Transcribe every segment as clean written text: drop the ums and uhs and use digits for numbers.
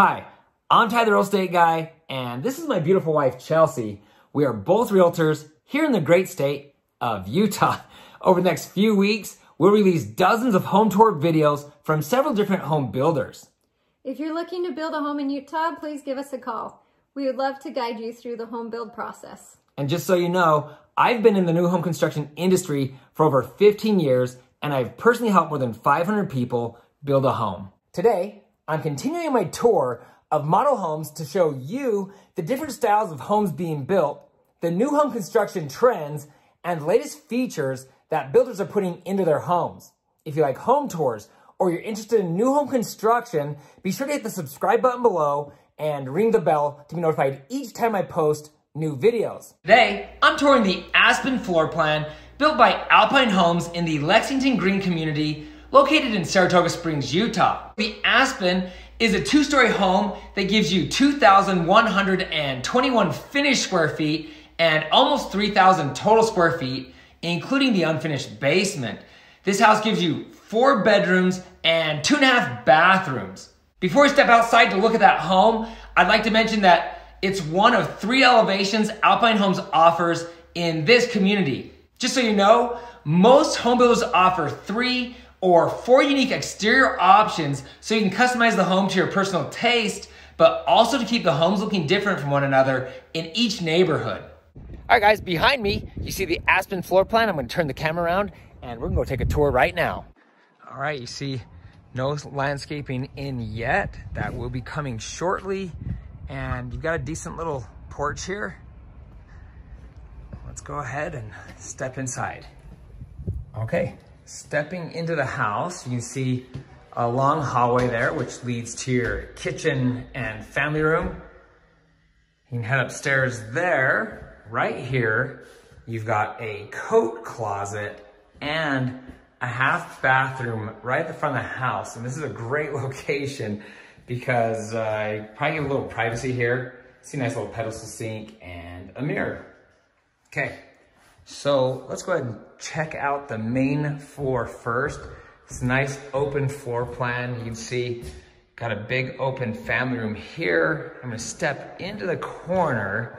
Hi, I'm Ty the Real Estate Guy, and this is my beautiful wife, Chelsea. We are both realtors here in the great state of Utah. Over the next few weeks, we'll release dozens of home tour videos from several different home builders. If you're looking to build a home in Utah, please give us a call. We would love to guide you through the home build process. And just so you know, I've been in the new home construction industry for over 15 years, and I've personally helped more than 500 people build a home. Today, I'm continuing my tour of model homes to show you the different styles of homes being built, the new home construction trends, and latest features that builders are putting into their homes. If you like home tours or you're interested in new home construction, be sure to hit the subscribe button below and ring the bell to be notified each time I post new videos. Today, I'm touring the Aspen floor plan built by Alpine Homes in the Lexington Green community located in Saratoga Springs, Utah. The Aspen is a two-story home that gives you 2,121 finished square feet and almost 3,000 total square feet, including the unfinished basement. This house gives you 4 bedrooms and 2.5 bathrooms. Before we step outside to look at that home, I'd like to mention that it's one of 3 elevations Alpine Homes offers in this community. Just so you know, most home builders offer 3 or 4 unique exterior options so you can customize the home to your personal taste, but also to keep the homes looking different from one another in each neighborhood. All right guys, behind me, you see the Aspen floor plan. I'm gonna turn the camera around and we're gonna go take a tour right now. All right, you see no landscaping in yet. That will be coming shortly. And you've got a decent little porch here. Let's go ahead and step inside. Okay. Stepping into the house, you see a long hallway there, which leads to your kitchen and family room. You can head upstairs there. Right here, you've got a coat closet and a half bathroom right at the front of the house. And this is a great location because you probably get a little privacy here. See a nice little pedestal sink and a mirror. Okay. So let's go ahead and check out the main floor first. It's a nice open floor plan. You can see, got a big open family room here. I'm gonna step into the corner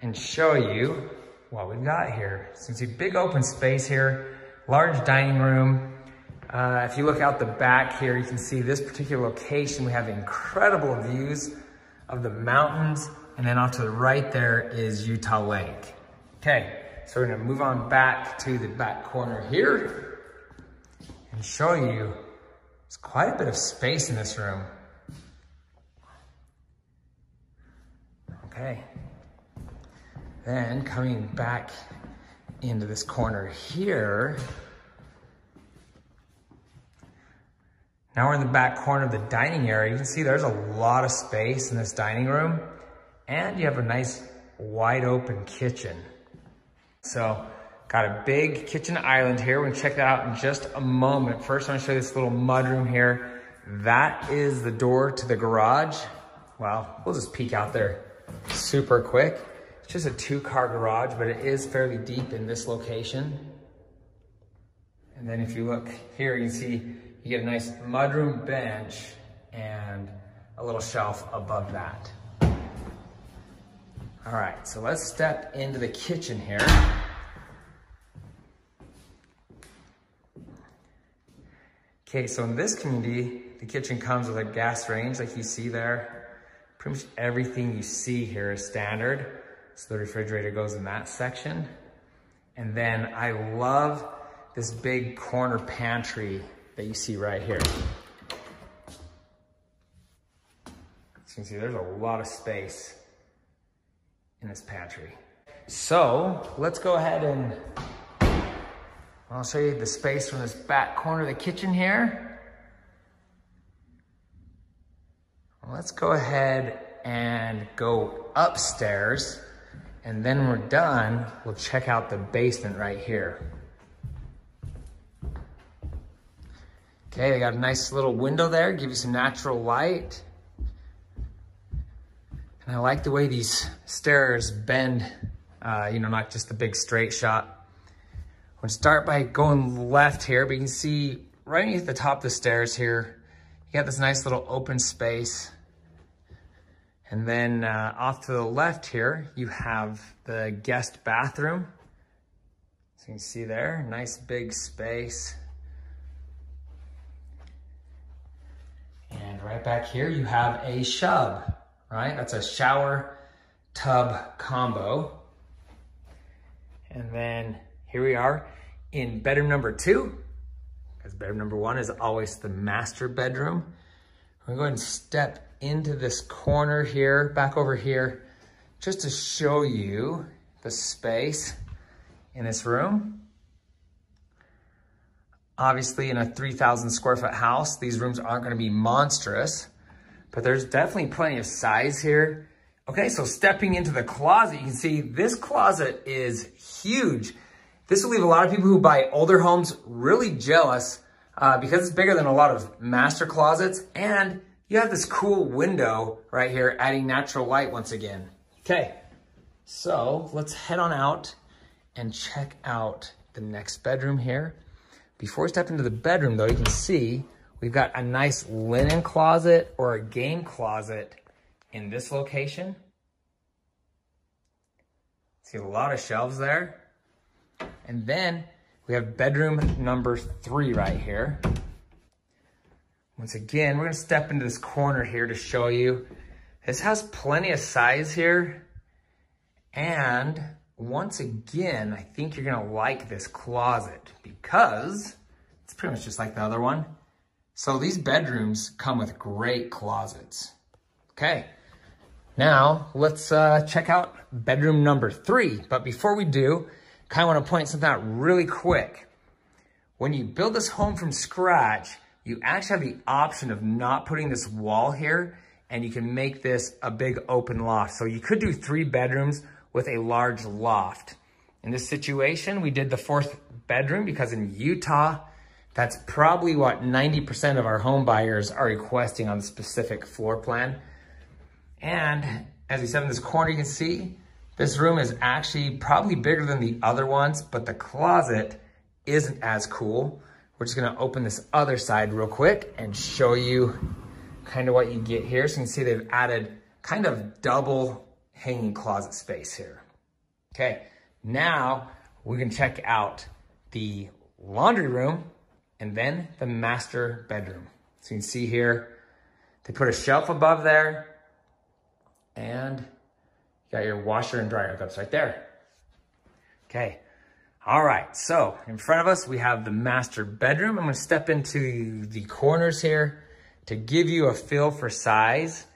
and show you what we've got here. So you can see big open space here, large dining room. If you look out the back here, you can see this particular location. We have incredible views of the mountains. And then off to the right there is Utah Lake. Okay. So we're gonna move on back to the back corner here and show you there's quite a bit of space in this room. Okay. Then coming back into this corner here. Now we're in the back corner of the dining area. You can see there's a lot of space in this dining room and you have a nice wide open kitchen. So got a big kitchen island here. We're gonna check that out in just a moment. First, I'm gonna show you this little mudroom here. That is the door to the garage. Well, we'll just peek out there super quick. It's just a 2-car garage, but it is fairly deep in this location. And then if you look here, you can see you get a nice mudroom bench and a little shelf above that. All right, so let's step into the kitchen here. Okay, so in this community, the kitchen comes with a gas range like you see there. Pretty much everything you see here is standard. So the refrigerator goes in that section. And then I love this big corner pantry that you see right here. As you can see, there's a lot of space in this pantry. So let's go ahead and I'll show you the space from this back corner of the kitchen here. Let's go ahead and go upstairs and then when we're done, we'll check out the basement right here. Okay, they got a nice little window there, give you some natural light. And I like the way these stairs bend, you know, not just the big straight shot. We're gonna start by going left here, but you can see right underneath the top of the stairs here, you got this nice little open space. And then off to the left here, you have the guest bathroom. So you can see there, nice big space. And right back here, you have a shub, right? That's a shower tub combo. And then here we are in bedroom number 2, because bedroom number 1 is always the master bedroom. I'm gonna go ahead and step into this corner here, back over here, just to show you the space in this room. Obviously in a 3,000 square foot house, these rooms aren't gonna be monstrous, but there's definitely plenty of size here. Okay, so stepping into the closet, you can see this closet is huge. This will leave a lot of people who buy older homes really jealous because it's bigger than a lot of master closets, and you have this cool window right here adding natural light once again. Okay, so let's head on out and check out the next bedroom here. Before we step into the bedroom though, you can see we've got a nice linen closet or a game closet in this location. See a lot of shelves there. And then we have bedroom number 3 right here. Once again, we're gonna step into this corner here to show you. This has plenty of size here. And once again, I think you're gonna like this closet because it's pretty much just like the other one. So these bedrooms come with great closets. Okay. Now, let's check out bedroom number 3. But before we do, kind of want to point something out really quick. When you build this home from scratch, you actually have the option of not putting this wall here, and you can make this a big open loft. So you could do 3 bedrooms with a large loft. In this situation, we did the 4th bedroom because in Utah, that's probably what 90% of our home buyers are requesting on the specific floor plan. And as we step in this corner, you can see this room is actually probably bigger than the other ones, but the closet isn't as cool. We're just gonna open this other side real quick and show you kind of what you get here. So you can see they've added kind of double hanging closet space here. Okay, now we can check out the laundry room and then the master bedroom. So you can see here, they put a shelf above there. And you got your washer and dryer hookups right there. Okay. All right. So in front of us, we have the master bedroom. I'm going to step into the corners here to give you a feel for size.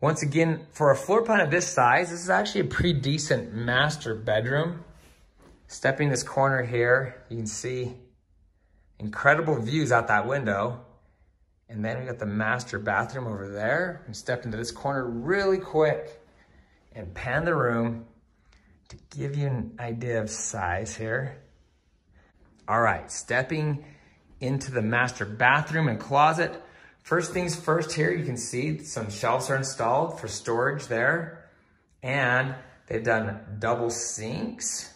Once again, for a floor plan of this size, this is actually a pretty decent master bedroom. Stepping this corner here, you can see incredible views out that window. And then we got the master bathroom over there. We stepped into this corner really quick and pan the room to give you an idea of size here. All right, stepping into the master bathroom and closet. First things first here, you can see some shelves are installed for storage there. And they've done double sinks.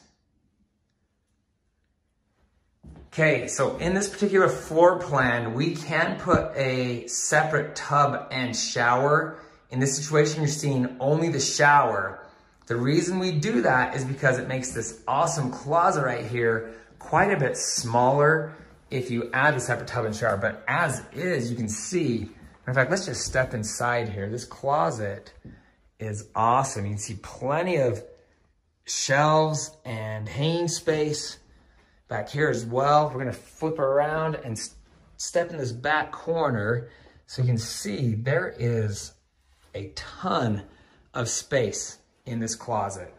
Okay, so in this particular floor plan, we can put a separate tub and shower. In this situation, you're seeing only the shower. The reason we do that is because it makes this awesome closet right here quite a bit smaller if you add a separate tub and shower. But as is, you can see, in fact, let's just step inside here. This closet is awesome. You can see plenty of shelves and hanging space back here as well. We're gonna flip around and step in this back corner so you can see there is a ton of space in this closet.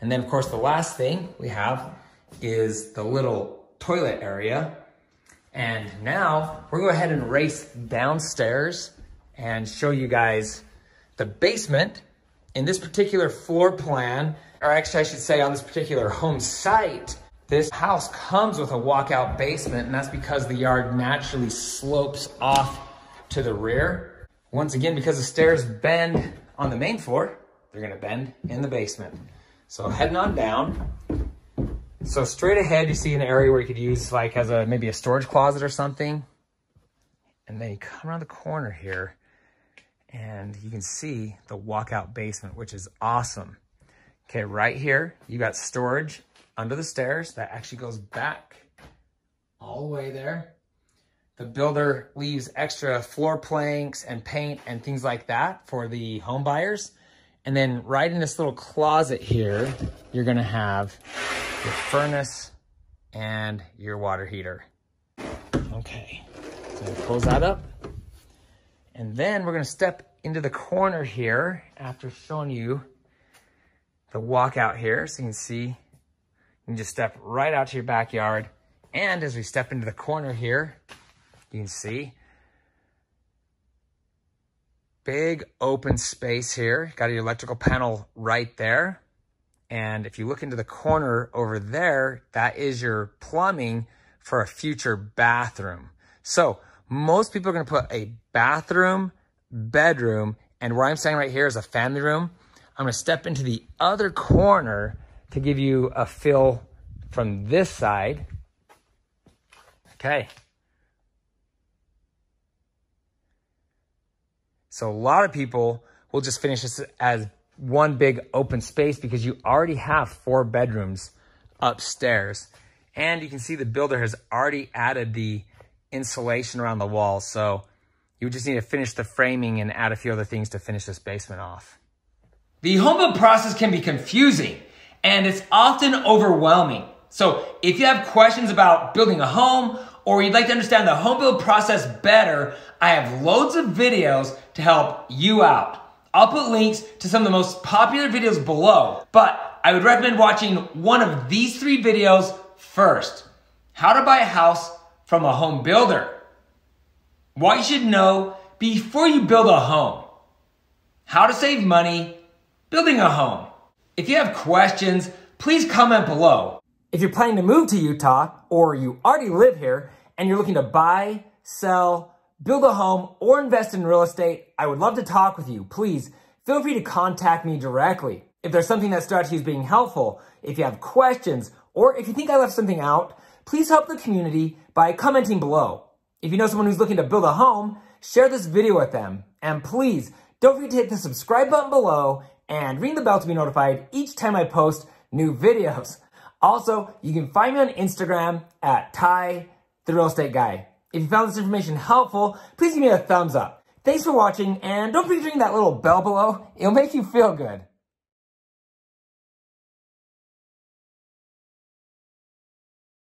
And then of course the last thing we have is the little toilet area. And now we're gonna go ahead and race downstairs and show you guys the basement. In this particular floor plan, or actually I should say on this particular home site, this house comes with a walkout basement, and that's because the yard naturally slopes off to the rear. Once again, because the stairs bend on the main floor, they're gonna bend in the basement. So heading on down. So straight ahead, you see an area where you could use like as a, maybe a storage closet or something. And then you come around the corner here and you can see the walkout basement, which is awesome. Okay, right here, you got storage under the stairs that actually goes back all the way there. The builder leaves extra floor planks and paint and things like that for the home buyers. And then right in this little closet here, you're gonna have your furnace and your water heater. Okay, so we'll close that up. And then we're gonna step into the corner here after showing you the walkout here. So you can see, you can just step right out to your backyard. And as we step into the corner here, you can see big open space here. Got your electrical panel right there. And if you look into the corner over there, that is your plumbing for a future bathroom. So most people are going to put a bathroom, bedroom, and where I'm standing right here is a family room. I'm going to step into the other corner to give you a feel from this side. Okay. So a lot of people will just finish this as one big open space because you already have 4 bedrooms upstairs. And you can see the builder has already added the insulation around the wall. So you just need to finish the framing and add a few other things to finish this basement off. The home build process can be confusing and it's often overwhelming. So if you have questions about building a home, or you'd like to understand the home build process better, I have loads of videos to help you out. I'll put links to some of the most popular videos below, but I would recommend watching one of these 3 videos first. How to buy a house from a home builder. What you should know before you build a home. How to save money building a home. If you have questions, please comment below. If you're planning to move to Utah, or you already live here, and you're looking to buy, sell, build a home, or invest in real estate, I would love to talk with you. Please feel free to contact me directly. If there's something that struck you as being helpful, if you have questions, or if you think I left something out, please help the community by commenting below. If you know someone who's looking to build a home, share this video with them. And please don't forget to hit the subscribe button below and ring the bell to be notified each time I post new videos. Also, you can find me on Instagram at Ty the Real Estate Guy. If you found this information helpful, please give me a thumbs up. Thanks for watching, and don't forget to ring that little bell below. It'll make you feel good.